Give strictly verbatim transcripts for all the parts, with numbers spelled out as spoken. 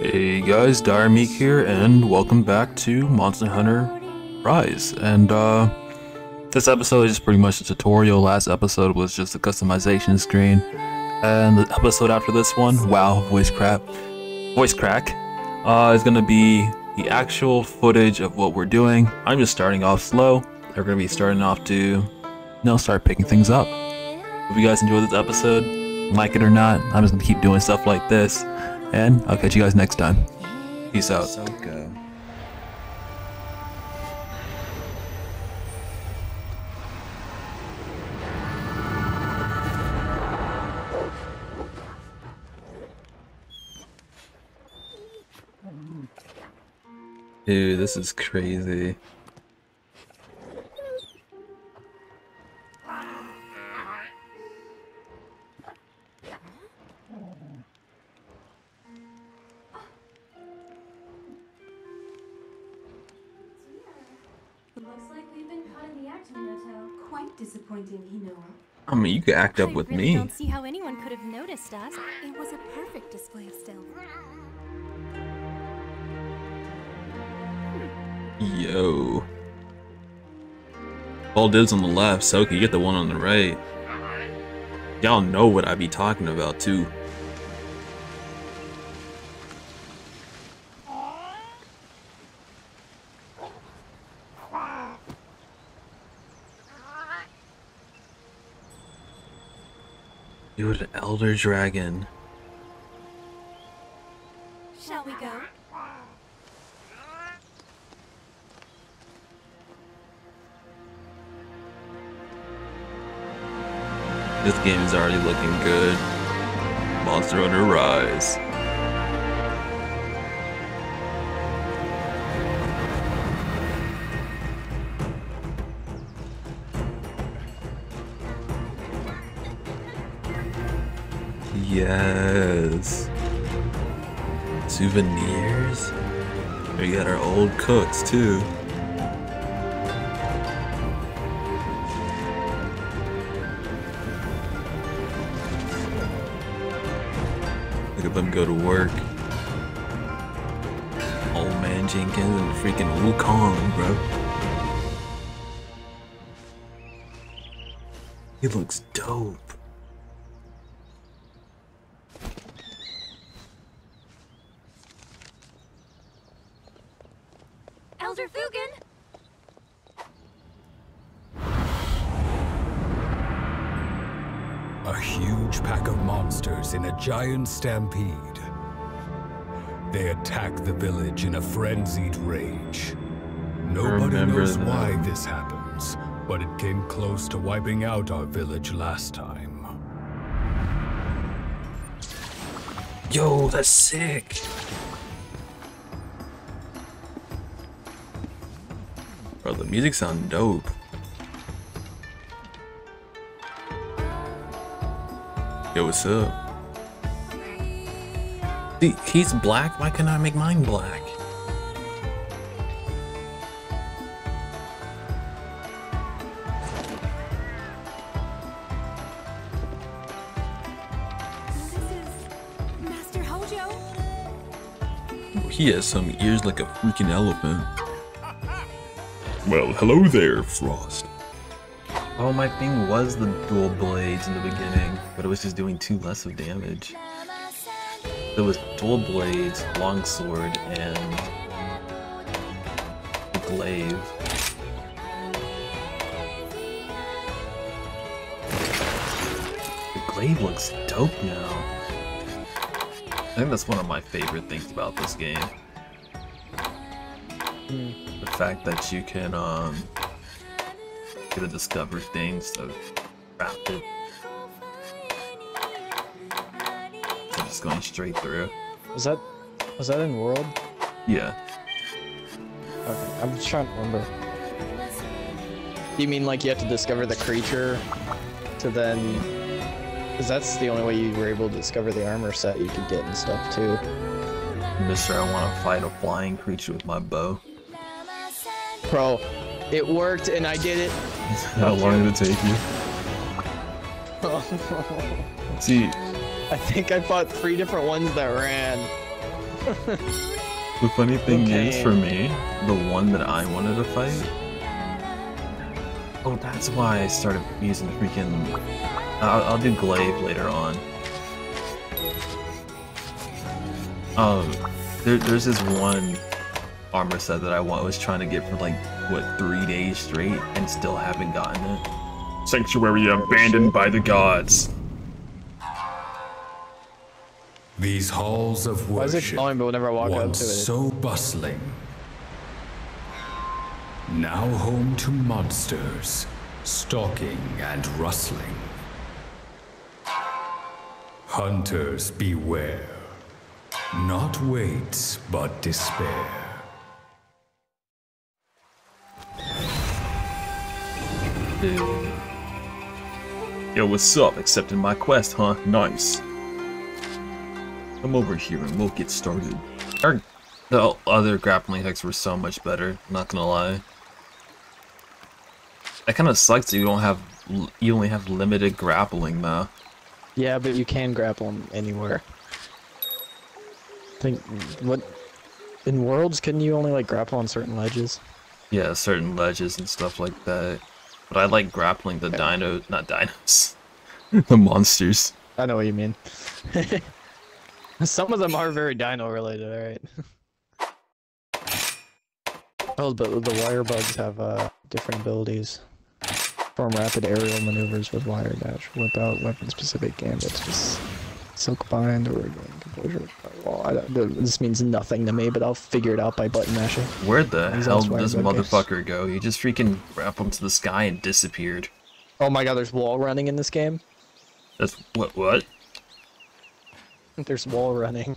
Hey guys, DireMeek here, and welcome back to Monster Hunter Rise. And uh, this episode is pretty much a tutorial. Last episode was just a customization screen, and the episode after this one, wow, voice crap, voice crack, uh, is gonna be the actual footage of what we're doing. I'm just starting off slow. They're gonna be starting off to, you know, start picking things up. Hope you guys enjoyed this episode. Like it or not, I'm just gonna keep doing stuff like this. And I'll catch you guys next time. Peace out. So good. Dude, this is crazy. I mean, you could act up with me. I don't see how anyone could have noticed us. It was a perfect display of stealth. Yo. All dibs on the left, Soki, you get the one on the right. Y'all know what I be talking about, too. You had an elder dragon. Shall we go? This game is already looking good. Monster Hunter Rise. Yes. Souvenirs? We got our old cooks too. Look at them go to work. Old man Jenkins and freaking Wukong, bro. He looks dope. A huge pack of monsters in a giant stampede. They attack the village in a frenzied rage. Nobody knows that. Why this happens, but it came close to wiping out our village last time. Yo, that's sick. Bro, the music sounds dope. Yo, what's up? Dude, he's black. Why can't I make mine black? This is Master Hojo. He has some ears like a freaking elephant. Well, hello there, Frost. Oh, my thing was the dual blades in the beginning, but it was just doing too less of damage. It was dual blades, longsword, and the glaive. The glaive looks dope now. I think that's one of my favorite things about this game. The fact that you can um get to discover things so craft it. So just going straight through. Was that was that in world? Yeah. Okay, I'm just trying to remember. You mean like you have to discover the creature to then, because that's the only way you were able to discover the armor set you could get and stuff too. Mister, I want to fight a flying creature with my bow. Bro, it worked and I did it. How long did it take you? See, I think I fought three different ones that ran. The funny thing okay. is, for me, the one that I wanted to fight... Oh, that's why I started using the freaking... I'll, I'll do Glaive later on. Um, there, there's this one armor set that I was trying to get for like, what, three days straight, and still haven't gotten it. Sanctuary abandoned by the gods. These halls of worship once so bustling, now home to monsters, stalking and rustling. Hunters beware, not waits but despair. Dude. Yo, what's up? Accepting my quest, huh? Nice. Come over here and we'll get started. Our, the other grappling hooks were so much better, not gonna lie. That kind of sucks that you don't have, you only have limited grappling though. Yeah, but you can grapple them anywhere. I think, what, in Worlds, couldn't you only like grapple on certain ledges? Yeah, certain ledges and stuff like that. But I like grappling the okay. dino, not dinos, the monsters. I know what you mean. Some of them are very dino related, alright. Oh, but the wire bugs have uh, different abilities. Perform rapid aerial maneuvers with wire dash without weapon specific gambits. Just silk bind or composure. Well, I don't, this means nothing to me, but I'll figure it out by button mashing. Where the hell did this motherfucker goes. go? He just freaking grappled to the sky and disappeared. Oh my god, there's wall running in this game? That's what? What? There's wall running.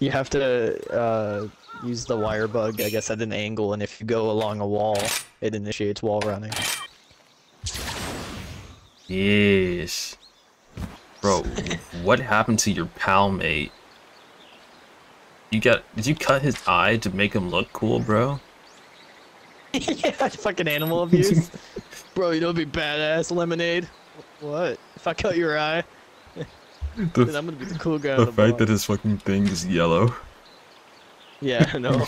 You have to uh, use the wire bug, I guess, at an angle, and if you go along a wall, it initiates wall running. Yes. Bro, what happened to your pal mate? You got? Did you cut his eye to make him look cool, bro? Yeah, fucking animal abuse. Bro, you don't be badass, Lemonade. What? If I cut your eye? The, Dude, I'm gonna be the cool guy. The, the fact ball. that his fucking thing is yellow. Yeah, I know.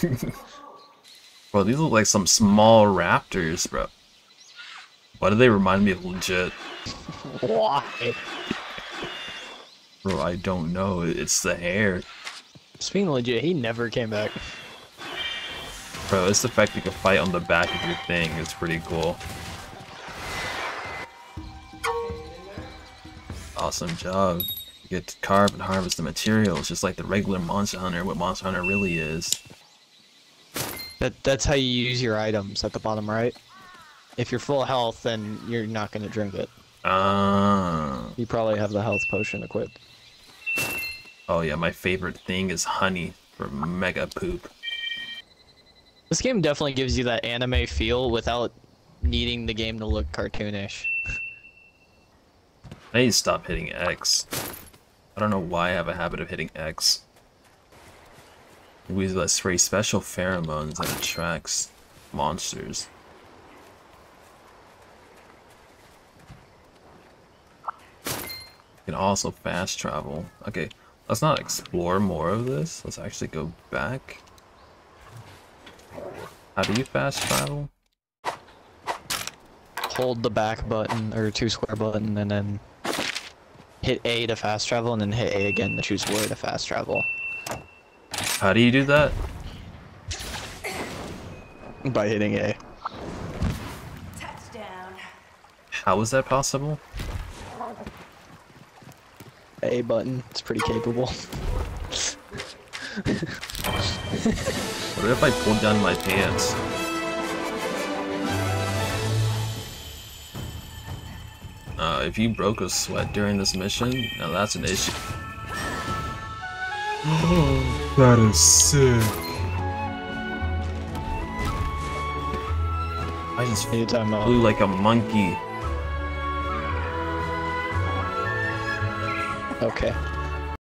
Bro, these look like some small raptors, bro. Why do they remind me of legit? Why? Bro, I don't know. It's the hair. Speaking of legit, he never came back. Bro, it's the fact you can fight on the back of your thing. It's pretty cool. Awesome job. You get to carve and harvest the materials, just like the regular Monster Hunter, what Monster Hunter really is. That That's how you use your items, at the bottom right. If you're full health, then you're not going to drink it. Ah. You probably have the health potion equipped. Oh yeah, my favorite thing is honey for mega poop. This game definitely gives you that anime feel without needing the game to look cartoonish. I need to stop hitting X. I don't know why I have a habit of hitting X. We spray special pheromones that attracts monsters. You can also fast travel. Okay, let's not explore more of this. Let's actually go back. How do you fast travel? Hold the back button, or two square button, and then... hit A to fast travel, and then hit A again to choose where to fast travel. How do you do that? By hitting A. Touchdown. How is that possible? A button. It's pretty capable. What if I pulled down my pants? Uh, if you broke a sweat during this mission, now that's an issue. Oh, that is sick. I just flew out. like a monkey. Okay.